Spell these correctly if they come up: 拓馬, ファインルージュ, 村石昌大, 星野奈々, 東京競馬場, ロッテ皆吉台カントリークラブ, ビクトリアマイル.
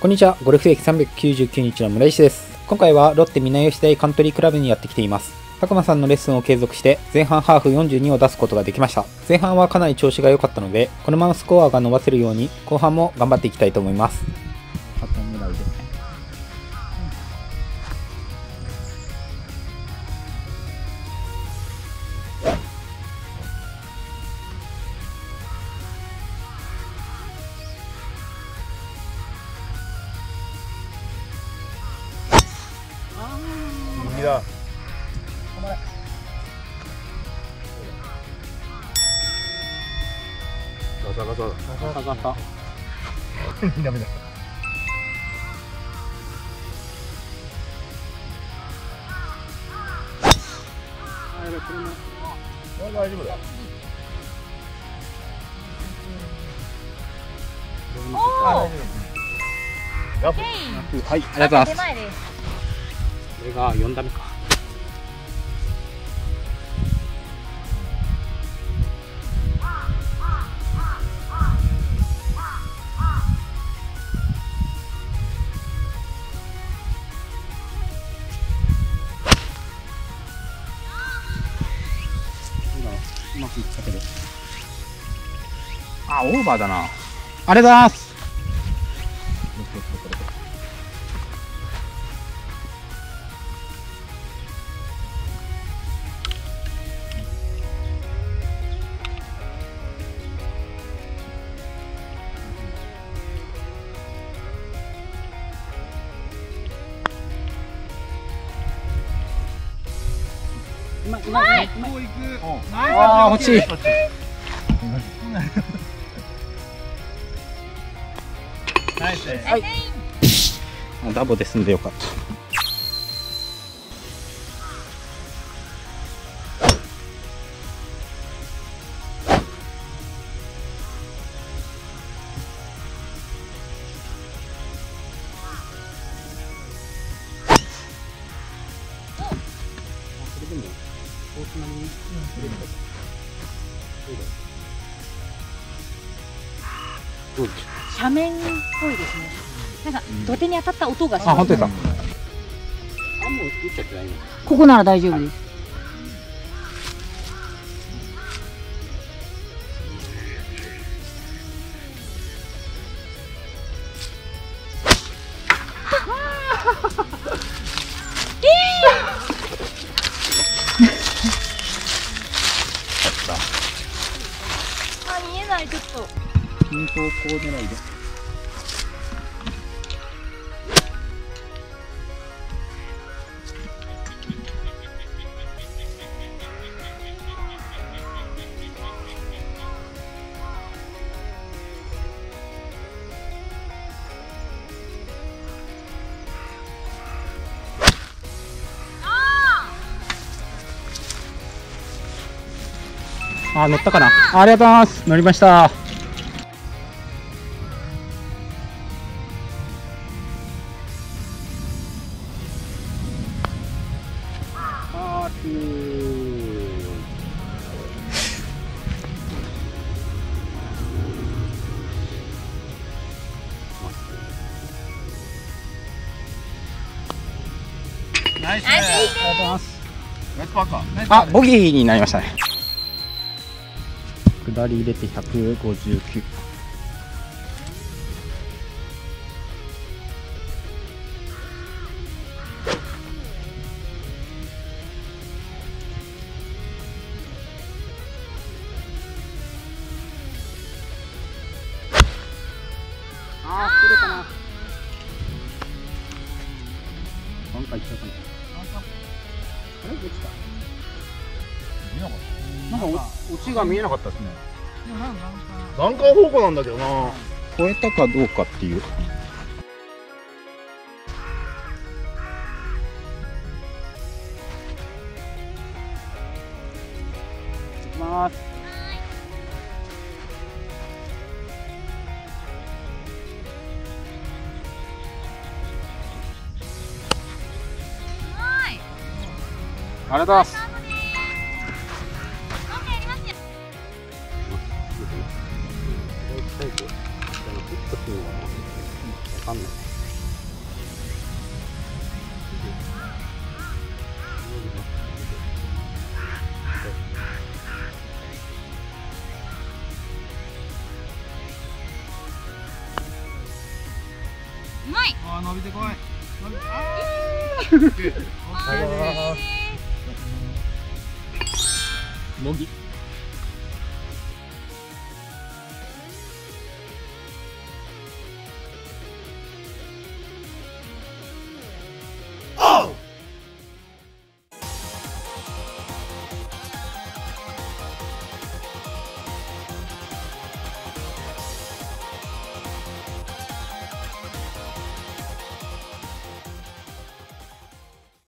こんにちは、ゴルフ歴399日の村石です。今回はロッテ皆吉台カントリークラブにやってきています。拓馬さんのレッスンを継続して前半ハーフ42を出すことができました。前半はかなり調子が良かったので、このままスコアが伸ばせるように後半も頑張っていきたいと思います。大丈夫だよ。はい、ありがとうございます。これが4打目か。あ、オーバーだな。ありがとうございます。ああ、欲しい。はい、ダボで済んでよかった。斜面っぽいですね。なんか土手に当たった音がします。あ、本当ですか。あ、もう打っちゃってない。ここなら大丈夫です。あ、見えない、ちょっと。均等こう出ないで。あ、乗ったかな。ありがとうございます。乗りました。ナイス。ありがとうございます。あ、ボギーになりましたね。下り入れて159。ああ、切れたな。なんか行っちゃったな。あれ、できた。なんか落ちが見えなかったですね。段階方向なんだけどな。超えたかどうかっていう。行きます。ありがとうございます。わかんない。うまい。あ、伸びてこい。伸びて。ああ。もぎ。